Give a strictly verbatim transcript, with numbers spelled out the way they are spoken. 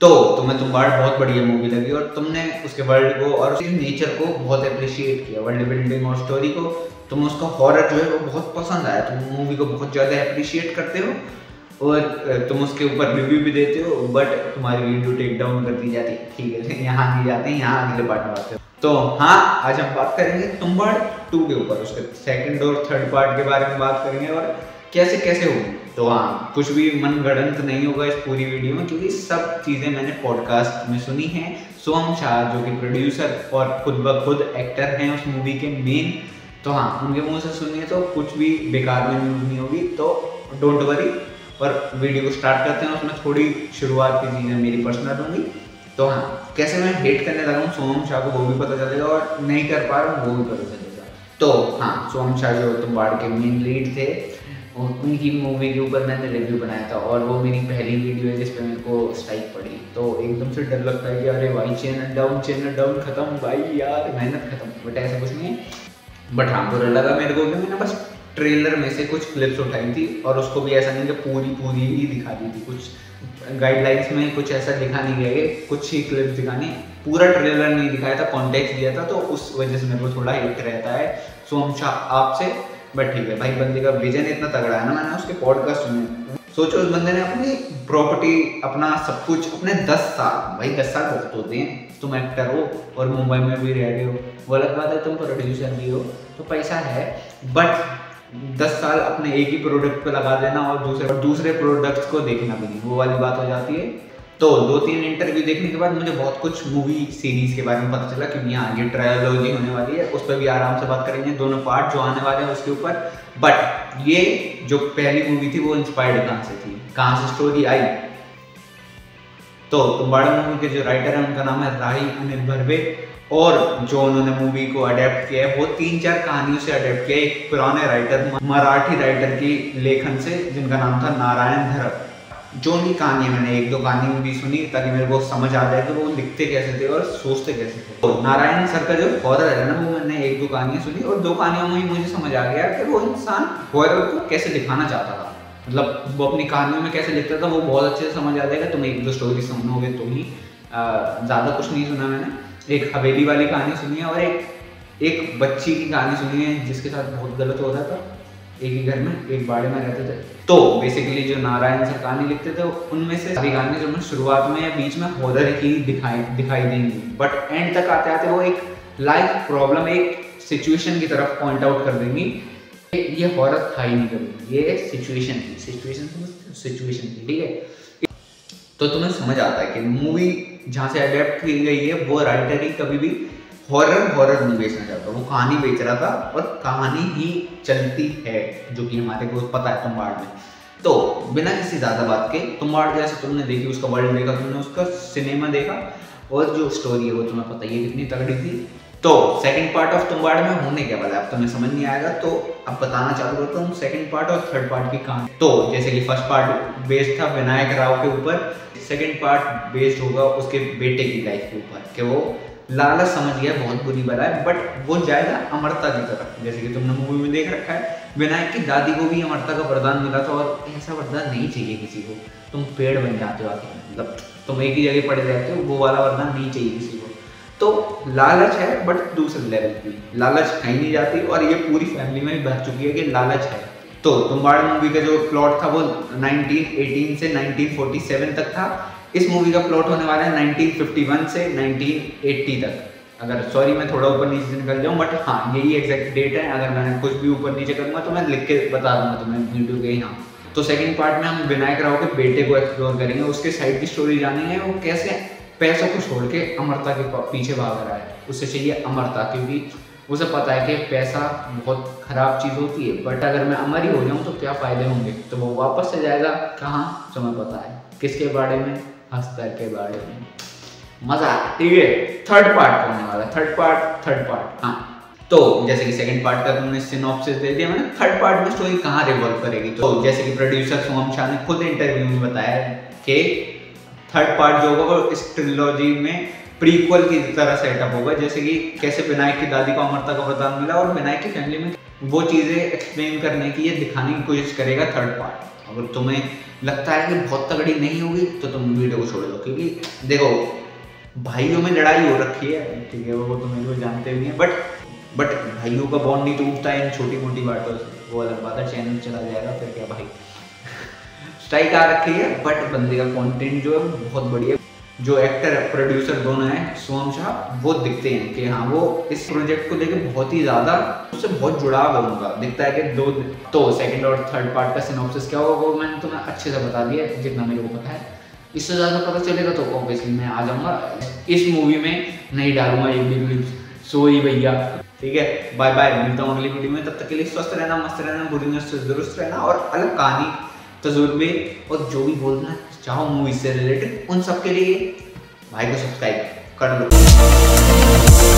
तो तुम्हें तुम्बाड़ बहुत बढ़िया मूवी लगी और तुमने उसके वर्ल्ड को और उसके नेचर को बहुत अप्रिशिएट किया, वर्ल्ड बिल्डिंग और स्टोरी को, तुम्हें उसका हॉरर जो है वो बहुत पसंद आया, तुम मूवी को बहुत ज़्यादा अप्रिशिएट करते हो और तुम उसके ऊपर रिव्यू भी देते हो, बट तुम्हारी वीडियो टेक डाउन कर दी जाती है। ठीक है, यहाँ आगे जाते हैं, यहाँ अगले पार्ट में आते हैं। तो हाँ, आज हम बात करेंगे तुम्बाड़ टू के ऊपर, उसके सेकेंड और थर्ड पार्ट के बारे में बात करेंगे और कैसे कैसे होगी। तो हाँ, कुछ भी मनगढ़ंत नहीं होगा इस पूरी वीडियो में, क्योंकि सब चीज़ें मैंने पॉडकास्ट में सुनी हैं। सोहम शाह जो कि प्रोड्यूसर और खुद ब खुद एक्टर हैं उस मूवी के मेन, तो हाँ उनके मुंह से सुनिए, तो कुछ भी बेकार में नहीं होगी, तो डोंट वरी। और वीडियो को स्टार्ट करते हैं, उसमें थोड़ी शुरुआत की चीज़ें मेरी पर्सनल होंगी। तो हाँ, कैसे मैं हेट करने लगा हूँ सोहम शाह को वो भी पता चलेगा और नहीं कर पा रहा हूँ वो भी पता चलेगा। तो हाँ, सोहम शाह जो तुम्बाड़ के मेन लीड थे, उनकी मूवी के ऊपर मैंने रिव्यू बनाया था और वो मेरी पहली वीडियो है जिसपे मेरे को स्ट्राइक पड़ी, तो एकदम से डर लगता है कि अरे भाई चैनल डाउन चैनल डाउन खत्म भाई यार, मेहनत खत्म। बट ऐसा कुछ नहीं है, बट हाँ बुरा लगा मेरे को कि मैंने बस ट्रेलर में से कुछ क्लिप्स उठाई थी और उसको भी ऐसा नहीं कि पूरी पूरी ही दिखा दी थी, कुछ गाइडलाइंस में कुछ ऐसा दिखा नहीं गया, कुछ ही क्लिप्स दिखाने, पूरा ट्रेलर नहीं दिखाया था, कॉन्टेक्स्ट दिया था, तो उस वजह से मेरे को थोड़ा हिट रहता है सोहम शाह आपसे। बट ठीक है भाई, बंदे का विजन इतना तगड़ा है ना, मैंने उसके पॉडकास्ट सुने, सोचो उस बंदे ने अपनी प्रॉपर्टी, अपना सब कुछ, अपने दस साल, भाई दस साल बहुत होते हैं, तुम एक्टर हो और मुंबई में भी रह रहे हो, वो अलग बात है, तुम प्रोड्यूसर भी हो तो पैसा है, बट दस साल अपने एक ही प्रोडक्ट पे लगा देना और दूसरे दूसरे प्रोडक्ट्स को देखना भी नहीं, वो वाली बात हो जाती है। तो दो तीन इंटरव्यू देखने के बाद मुझे बहुत कुछ मूवी सीरीज़ के बारे में पता चला, क्योंकि यहाँ आगे ट्रायोलॉजी होने वाली है, उस पर भी आराम से बात करेंगे, दोनों पार्ट जो आने वाले हैं उसके ऊपर। बट ये जो पहली मूवी थी वो इंस्पायर्ड कहाँ से थी, कहाँ से स्टोरी आई, तो तुम्बाड़ मूवी के जो राइटर हैं उनका नाम है राही अनिल बर्वे, और जो उन्होंने मूवी को अडेप्ट किया है वो तीन चार कहानियों से अडेप्ट किया है, एक पुराने राइटर, मराठी राइटर की लेखन से, जिनका नाम था नारायण धर्प। जो उनकी कहानी है, मैंने एक दो कहानी भी सुनी ताकि मेरे को समझ आ जाए कि वो लिखते कैसे थे और सोचते कैसे थे। तो नारायण सर का जो हॉरर है ना, वो मैंने एक दो कहानियाँ सुनी और दो कहानियों में ही मुझे समझ आ गया कि वो इंसान हॉरर को कैसे दिखाना चाहता था, मतलब वो अपनी कहानियों में कैसे लिखता था वो बहुत अच्छे से समझ आ जाएगा। तुम एक दो स्टोरी सुनोगे तो ही, ज़्यादा कुछ नहीं सुना मैंने, एक हवेली वाली कहानी सुनी है और एक एक बच्ची की कहानी सुनी है जिसके साथ बहुत गलत हो रहा था, एक ही घर में एक बाड़े में रहते थे। तो बेसिकली जो नारायण सर कहानी लिखते थे उनमें से सारी कहानी जो मैं शुरुआत में या बीच में हॉरर की दिखाई दिखाई देंगी, बट एंड तक आते आते वो एक लाइफ प्रॉब्लम, एक सिचुएशन की तरफ पॉइंट आउट कर देंगी, ये हॉरर था ही नहीं कभी, ये सिचुएशन थी, सिचुएशन सिचुएशन थी। ठीक है, तो तुम्हें समझ आता है कि मूवी जहाँ से अडेप्ट की गई है वो राइटर ही कभी भी हॉरर हॉरर नहीं बेचना चाहता, वो कहानी बेच रहा था और कहानी ही चलती है, जो कि हमारे को पता है तुम्बाड़ में। तो बिना किसी ज़्यादा बात के, तुम्बाड़ जैसे तुमने देखी, उसका वर्ल्ड देखा, तुमने उसका सिनेमा देखा और जो स्टोरी है वो तुम्हें पता ही है कितनी तगड़ी थी। तो सेकंड पार्ट ऑफ तुम्बाड़ में होने क्या वाला है अब तुम्हें समझ नहीं आएगा, तो अब बताना चालू करता हूँ सेकंड पार्ट और थर्ड पार्ट की कहानी। तो जैसे कि फर्स्ट पार्ट बेस्ड था विनायक राव के ऊपर, सेकेंड पार्ट बेस्ड होगा उसके बेटे की लाइफ के ऊपर, कि वो लालच समझ गया बहुत बुरी बला है, बट वो जाएगा अमृता की तरफ, जैसे कि तुमने मूवी में देख रखा है, विनायक की दादी को भी अमृता का वरदान मिला था और ऐसा वरदान नहीं चाहिए किसी को, तुम पेड़ बन जाते हो आगे, मतलब तुम एक ही जगह पड़े रहते हो, वो वाला वरदान नहीं चाहिए किसी को। तो लालच है बट दूसरे लेवल की लालच खाई नहीं जाती और ये पूरी फैमिली में भी भर चुकी है कि लालच है। तो तुम्बाड़ मूवी का जो प्लॉट था वो नाइनटीन एटीन से नाइनटीन फोर्टी सेवन तक था, इस मूवी का प्लॉट होने वाला है नाइनटीन फिफ्टी वन से नाइनटीन एटी तक। अगर सॉरी मैं थोड़ा ऊपर नीचे निकल जाऊँ, बट हाँ यही एग्जैक्ट डेट है, अगर मैंने कुछ भी ऊपर नीचे करूँगा तो मैं लिख के बता दूंगा तुम्हें वीडियो के यहाँ। तो सेकंड पार्ट में हम विनायक राव के बेटे को एक्सप्लोर करेंगे, उसके साइड की स्टोरी जानेंगे, वो कैसे पैसों को छोड़ के अमृता के पीछे भाग रहा है, उससे चाहिए अमृता, क्योंकि उसे पता है कि पैसा बहुत ख़राब चीज़ होती है, बट अगर मैं अमर ही हो जाऊँ तो क्या फ़ायदे होंगे। तो वो वापस से जाएगा कहाँ, तुम्हें पता है किसके बारे में, हस्तर के बारे में, मज़ा। ठीक है, थर्ड पार्ट होने वाला है, थर्ड पार्ट थर्ड पार्ट हाँ। तो जैसे कि सेकंड पार्ट का तुमने सिनॉप्सिस दे दिया मैंने, थर्ड पार्ट में स्टोरी कहाँ रिवॉल्व करेगी। तो जैसे कि प्रोड्यूसर सोहम शाह ने खुद इंटरव्यू में बताया कि थर्ड पार्ट जो होगा वो इस ट्रिलॉजी में प्रीक्वल की तरह सेटअप होगा, जैसे कि कैसे विनायक की दादी को अमृता का वरदान मिला और विनायक की फैमिली में वो चीज़ें एक्सप्लेन करने की, ये दिखाने की कोशिश करेगा थर्ड पार्ट। अगर तुम्हें लगता है कि बहुत तगड़ी नहीं होगी तो तुम वीडियो को छोड़ दो, क्योंकि देखो भाइयों में लड़ाई हो रखी है, ठीक है, वो तुम्हें जो जानते भी हैं, बट बट भाइयों का बॉन्ड नहीं टूटता है इन छोटी मोटी बातों से, वो अलग बात है, चैनल चला जाएगा फिर क्या भाई। स्ट्राइक आ रखी है, बट बंदे का कंटेंट जो है वो बहुत बढ़िया। जो एक्टर प्रोड्यूसर दोनों हैं सोहम शाह, वो दिखते हैं कि हाँ वो इस प्रोजेक्ट को लेकर बहुत ही ज़्यादा उससे बहुत जुड़ाव है उनका। दिखता है कि दो तो सेकंड और थर्ड पार्ट का सिनॉप्सिस क्या होगा वो मैंने तुम्हें अच्छे से बता दिया जितना मेरे को पता है, इससे ज़्यादा पता चलेगा तो ऑब्वियसली मैं आ जाऊँगा। इस मूवी में नहीं डालूंगा एक भी क्लिप, सोई भैया, ठीक है, बाय बाय, मिलता हूँ अगली वीडियो में। तब तक के लिए स्वस्थ रहना, मस्त रहना, बुरी नजर से दुरुस्त रहना, और अलग कहानी, तजुर्बे और जो भी बोलना चाहो मूवी से रिलेटेड उन सब के लिए भाई को सब्सक्राइब कर लो।